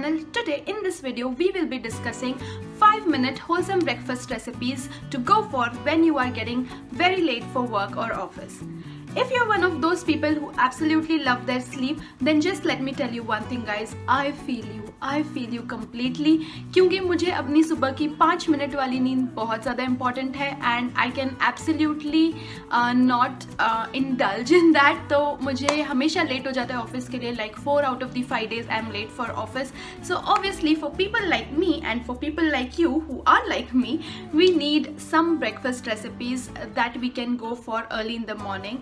channel. Today in this video we will be discussing 5-minute wholesome breakfast recipes to go for when you are getting very late for work or office. If you're one of those people who absolutely love their sleep, then just let me tell you one thing guys, I feel you completely क्योंकि मुझे अपनी सुबह की 5 minute वाली नींद बहुत ज़्यादा important है and I can absolutely not indulge in that. तो मुझे हमेशा late हो जाता है office के लिए, like 4 out of the 5 days I'm late for office. So obviously for people like me and for people like you who are like me, we need some breakfast recipes that we can go for early in the morning.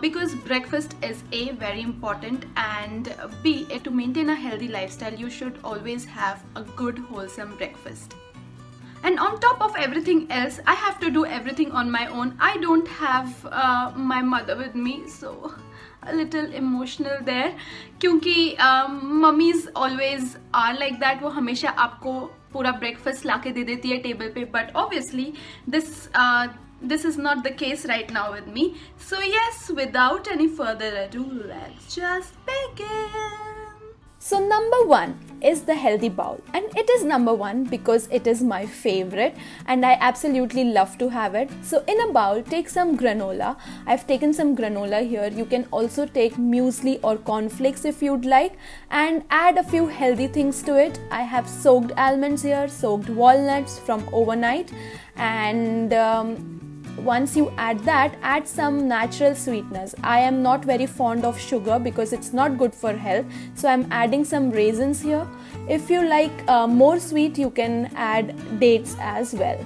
Because breakfast is A, very important, and B, to maintain a healthy lifestyle you should always have a good wholesome breakfast. And on top of everything else, I have to do everything on my own. I don't have my mother with me, so a little emotional there क्योंकि mummies always are like that. वो हमेशा आपको पूरा breakfast लाके दे देती है table पे, but obviously this is not the case right now with me. So yes, without any further ado, let's just begin. So number 1 is the healthy bowl, and it is number 1 because it is my favorite and I absolutely love to have it. So in a bowl take some granola. I've taken some granola here. You can also take muesli or cornflakes if you'd like, and add a few healthy things to it. I have soaked almonds here, soaked walnuts from overnight, and once you add that, add some natural sweeteners. I am not very fond of sugar because it's not good for health, so I'm adding some raisins here. If you like more sweet, you can add dates as well.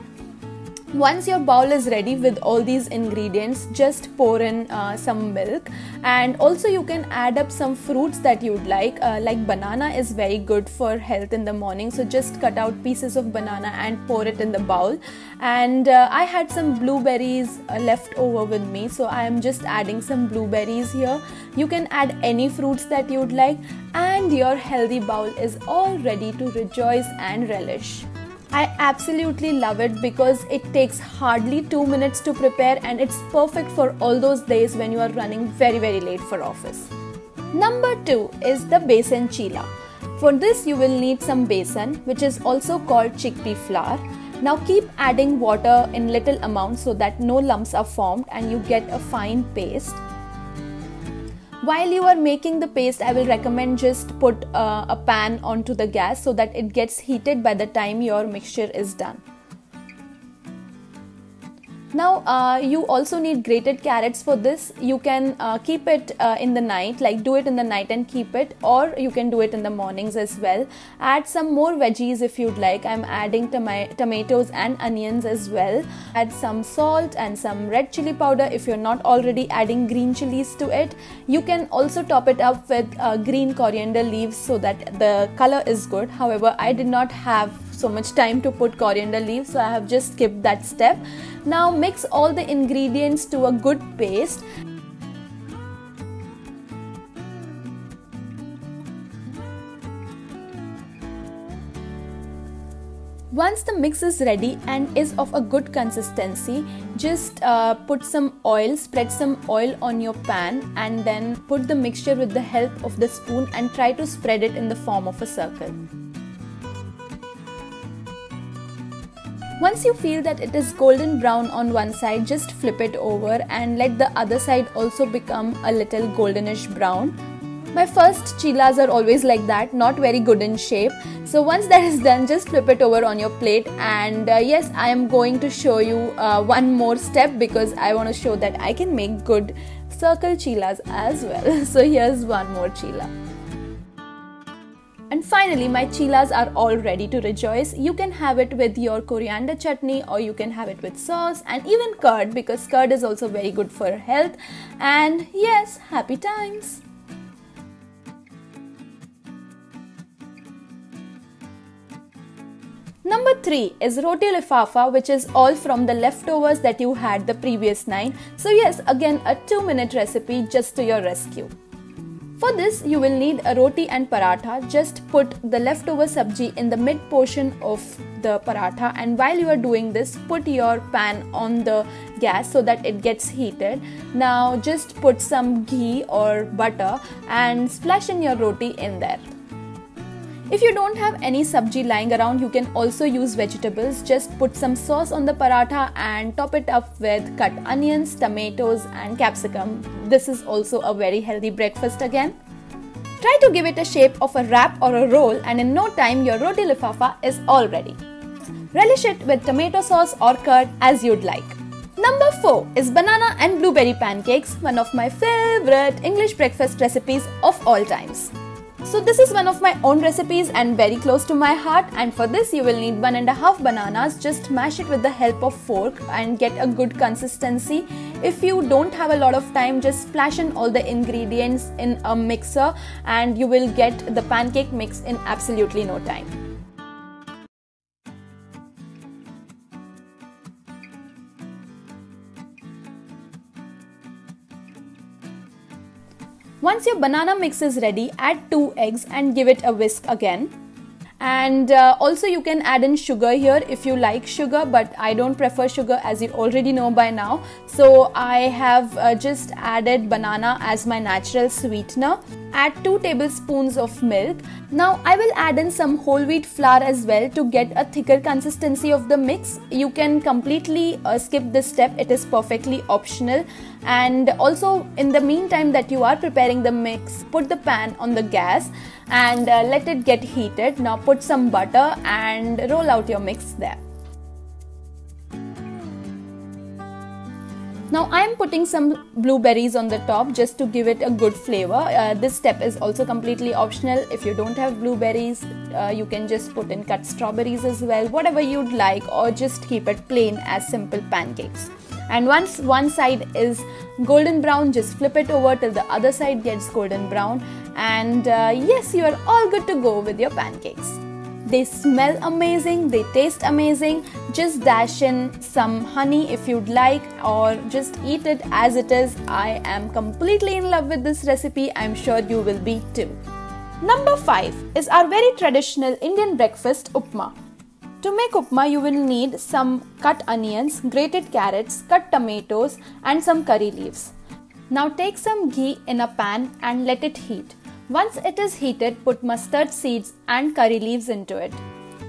Once your bowl is ready with all these ingredients, just pour in some milk, and also you can add up some fruits that you'd like banana is very good for health in the morning, so just cut out pieces of banana and pour it in the bowl. And I had some blueberries left over with me, so I am just adding some blueberries here. You can add any fruits that you'd like, and your healthy bowl is all ready to rejoice and relish. I absolutely love it because it takes hardly 2 minutes to prepare, and it's perfect for all those days when you are running very late for office. Number 2 is the Besan Cheela. For this you will need some besan, which is also called chickpea flour. Now keep adding water in little amounts so that no lumps are formed and you get a fine paste. While you are making the paste, I will recommend just put a pan onto the gas so that it gets heated by the time your mixture is done. Now you also need grated carrots for this. You can keep it in the night, like do it in the night and keep it, or you can do it in the mornings as well. Add some more veggies if you'd like. I'm adding tomatoes and onions as well. Add some salt and some red chili powder if you're not already adding green chilies to it. You can also top it up with green coriander leaves so that the color is good. However, I did not have so much time to put coriander leaves, so I have just skipped that step. Now mix all the ingredients to a good paste. Once the mix is ready and is of a good consistency, just put some oil, spread some oil on your pan, and then put the mixture with the help of the spoon and try to spread it in the form of a circle. Once you feel that it is golden brown on one side, just flip it over and let the other side also become a little goldenish brown. My first cheelas are always like that, not very good in shape. So once that is done, just flip it over on your plate. And yes, I am going to show you one more step because I want to show that I can make good circle cheelas as well. So here's one more cheela. And finally, my cheelas are all ready to rejoice. You can have it with your coriander chutney, or you can have it with sauce and even curd, because curd is also very good for health. And yes, happy times! Number 3 is roti lifafa, which is all from the leftovers that you had the previous night. So yes, again a 2-minute recipe just to your rescue. For this, you will need a roti and paratha. Just put the leftover sabji in the mid portion of the paratha, and while you are doing this, put your pan on the gas so that it gets heated. Now just put some ghee or butter and splash in your roti in there. If you don't have any sabji lying around, you can also use vegetables. Just put some sauce on the paratha and top it up with cut onions, tomatoes and capsicum. This is also a very healthy breakfast again. Try to give it a shape of a wrap or a roll, and in no time your roti lifafa is all ready. Relish it with tomato sauce or curd as you'd like. Number 4 is banana and blueberry pancakes, one of my favorite English breakfast recipes of all times. So this is one of my own recipes and very close to my heart, and for this you will need 1.5 bananas. Just mash it with the help of fork and get a good consistency. If you don't have a lot of time, just splash in all the ingredients in a mixer and you will get the pancake mix in absolutely no time. Once your banana mix is ready, add 2 eggs and give it a whisk again. And also you can add in sugar here if you like sugar, but I don't prefer sugar as you already know by now. So I have just added banana as my natural sweetener. Add 2 tablespoons of milk. Now I will add in some whole wheat flour as well to get a thicker consistency of the mix. You can completely skip this step, it is perfectly optional. And also in the meantime that you are preparing the mix, put the pan on the gas and let it get heated. Now put some butter and roll out your mix there. Now I am putting some blueberries on the top just to give it a good flavor. This step is also completely optional. If you don't have blueberries, you can just put in cut strawberries as well, whatever you'd like, or just keep it plain as simple pancakes. And once one side is golden brown, just flip it over till the other side gets golden brown. And yes, you are all good to go with your pancakes. They smell amazing, they taste amazing. Just dash in some honey if you'd like, or just eat it as it is. I am completely in love with this recipe. I'm sure you will be too. Number 5 is our very traditional Indian breakfast, upma. To make upma, you will need some cut onions, grated carrots, cut tomatoes and some curry leaves. Now take some ghee in a pan and let it heat. Once it is heated, put mustard seeds and curry leaves into it.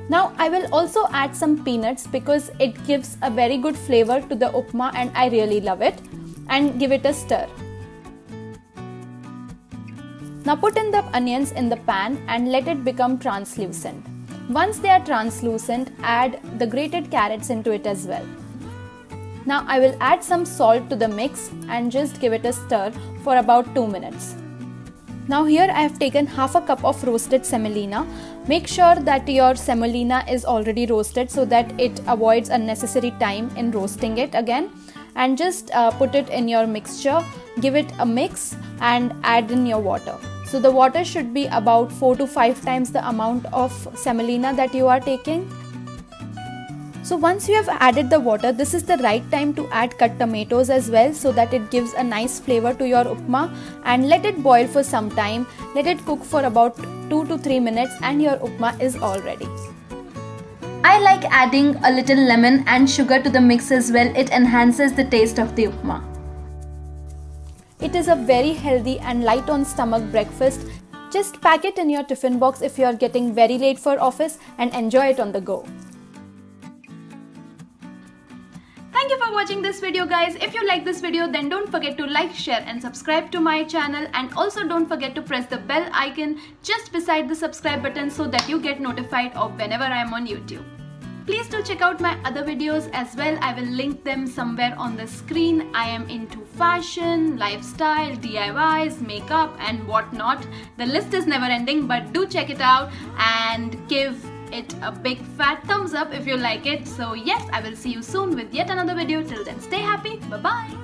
Now I will also add some peanuts because it gives a very good flavor to the upma and I really love it. And give it a stir. Now put in the onions in the pan and let it become translucent. Once they are translucent, add the grated carrots into it as well. Now I will add some salt to the mix and just give it a stir for about 2 minutes. Now here I have taken half a cup of roasted semolina. Make sure that your semolina is already roasted so that it avoids unnecessary time in roasting it again. And just put it in your mixture, give it a mix and add in your water. So the water should be about 4 to 5 times the amount of semolina that you are taking. So once you have added the water, this is the right time to add cut tomatoes as well so that it gives a nice flavor to your upma, and let it boil for some time. Let it cook for about 2 to 3 minutes and your upma is all ready. I like adding a little lemon and sugar to the mix as well. It enhances the taste of the upma. It is a very healthy and light on stomach breakfast. Just pack it in your tiffin box if you are getting very late for office and enjoy it on the go. Thank you for watching this video, guys. If you like this video, then don't forget to like, share and subscribe to my channel, and also don't forget to press the bell icon just beside the subscribe button so that you get notified of whenever I am on YouTube. Please do check out my other videos as well. I will link them somewhere on the screen. I am into fashion, lifestyle, DIYs, makeup and whatnot. The list is never ending, but do check it out and give it a big fat thumbs up if you like it. So yes, I will see you soon with yet another video. Till then, stay happy. Bye bye.